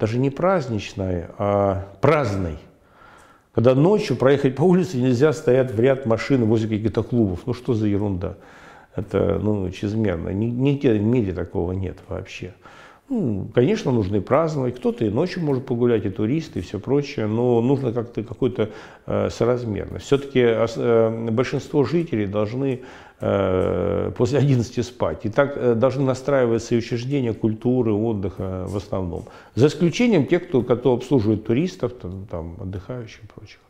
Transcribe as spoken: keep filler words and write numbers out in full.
даже не праздничной, а праздной. Когда ночью проехать по улице нельзя, стоят в ряд машины возле каких-то клубов. Ну что за ерунда? Это ну, чрезмерно. Нигде в мире такого нет вообще. Ну, конечно, нужно и праздновать. Кто-то и ночью может погулять, и туристы, и все прочее. Но нужно как-то какую-то э, соразмерность. Все-таки э, большинство жителей должны э, после одиннадцати спать. И так э, должны настраиваться и учреждения культуры, отдыха в основном. За исключением тех, кто, кто обслуживает туристов, там, там, отдыхающих и прочих.